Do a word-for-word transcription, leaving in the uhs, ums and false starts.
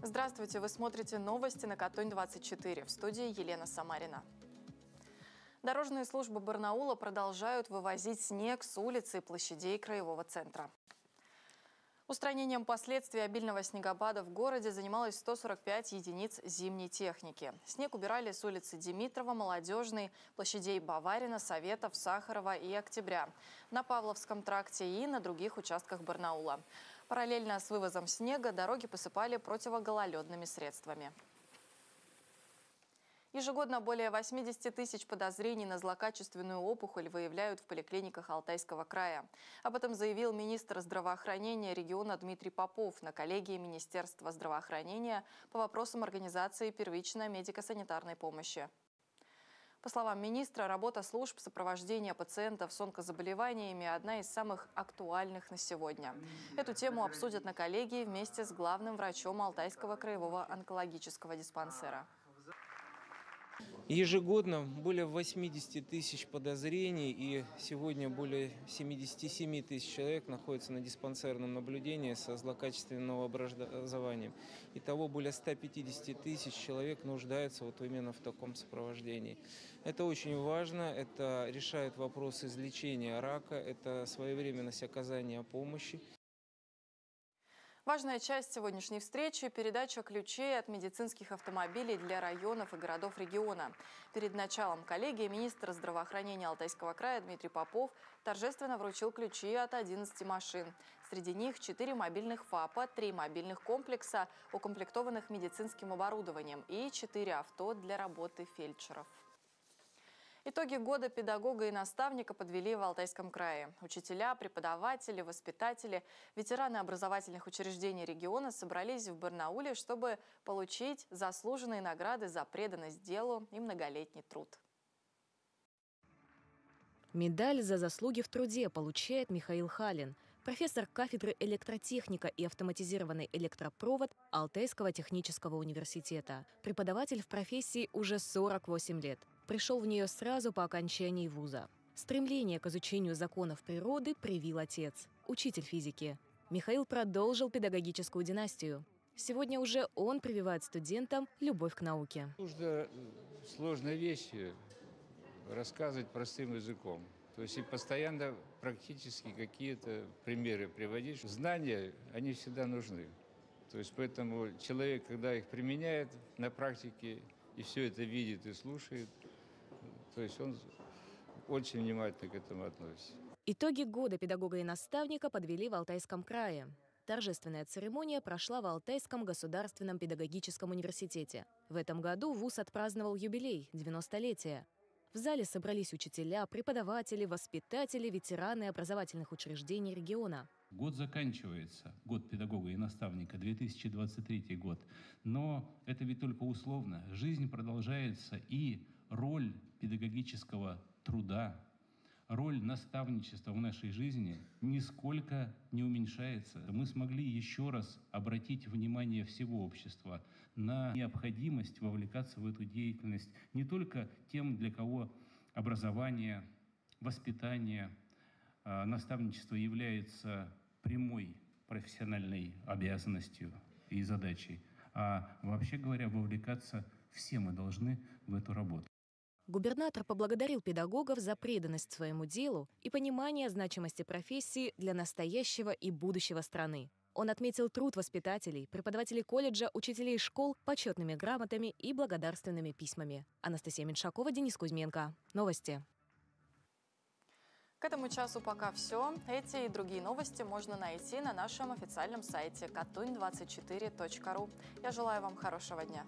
Здравствуйте, вы смотрите новости на Катунь двадцать четыре. В студии Елена Самарина. Дорожные службы Барнаула продолжают вывозить снег с улиц и площадей краевого центра. Устранением последствий обильного снегопада в городе занималось сто сорок пять единиц зимней техники. Снег убирали с улицы Димитрова, Молодежной, площадей Баварина, Советов, Сахарова и Октября, на Павловском тракте и на других участках Барнаула. Параллельно с вывозом снега дороги посыпали противогололедными средствами. Ежегодно более восьмидесяти тысяч подозрений на злокачественную опухоль выявляют в поликлиниках Алтайского края. Об этом заявил министр здравоохранения региона Дмитрий Попов на коллегии Министерства здравоохранения по вопросам организации первичной медико-санитарной помощи. По словам министра, работа служб сопровождения пациентов с онкозаболеваниями – одна из самых актуальных на сегодня. Эту тему обсудят на коллегии вместе с главным врачом Алтайского краевого онкологического диспансера. Ежегодно более восьмидесяти тысяч подозрений, и сегодня более семидесяти семи тысяч человек находится на диспансерном наблюдении со злокачественным образованием. Итого более ста пятидесяти тысяч человек нуждаются вот именно в таком сопровождении. Это очень важно, это решает вопрос излечения рака, это своевременность оказания помощи. Важная часть сегодняшней встречи – передача ключей от медицинских автомобилей для районов и городов региона. Перед началом коллегии министр здравоохранения Алтайского края Дмитрий Попов торжественно вручил ключи от одиннадцати машин. Среди них четыре мобильных ФАПа, три мобильных комплекса, укомплектованных медицинским оборудованием, и четыре авто для работы фельдшеров. Итоги года педагога и наставника подвели в Алтайском крае. Учителя, преподаватели, воспитатели, ветераны образовательных учреждений региона собрались в Барнауле, чтобы получить заслуженные награды за преданность делу и многолетний труд. Медаль за заслуги в труде получает Михаил Халин, профессор кафедры электротехника и автоматизированный электропровод Алтайского технического университета. Преподаватель в профессии уже сорок восемь лет. Пришел в нее сразу по окончании вуза. Стремление к изучению законов природы привил отец, учитель физики. Михаил продолжил педагогическую династию. Сегодня уже он прививает студентам любовь к науке. Нужно сложные вещи рассказывать простым языком. То есть и постоянно практически какие-то примеры приводить. Знания, они всегда нужны. То есть поэтому человек, когда их применяет на практике, и все это видит и слушает, то есть он очень внимательно к этому относится. Итоги года педагога и наставника подвели в Алтайском крае. Торжественная церемония прошла в Алтайском государственном педагогическом университете. В этом году вуз отпраздновал юбилей – девяностолетие. В зале собрались учителя, преподаватели, воспитатели, ветераны образовательных учреждений региона. Год заканчивается, год педагога и наставника, две тысячи двадцать третий год. Но это ведь только условно. Жизнь продолжается, и роль педагогического труда, роль наставничества в нашей жизни нисколько не уменьшается. Мы смогли еще раз обратить внимание всего общества на необходимость вовлекаться в эту деятельность не только тем, для кого образование, воспитание, наставничество является прямой профессиональной обязанностью и задачей, а вообще говоря, вовлекаться все мы должны в эту работу. Губернатор поблагодарил педагогов за преданность своему делу и понимание значимости профессии для настоящего и будущего страны. Он отметил труд воспитателей, преподавателей колледжа, учителей школ почетными грамотами и благодарственными письмами. Анастасия Миншакова, Денис Кузьменко. Новости. К этому часу пока все. Эти и другие новости можно найти на нашем официальном сайте катунь двадцать четыре точка ру. Я желаю вам хорошего дня.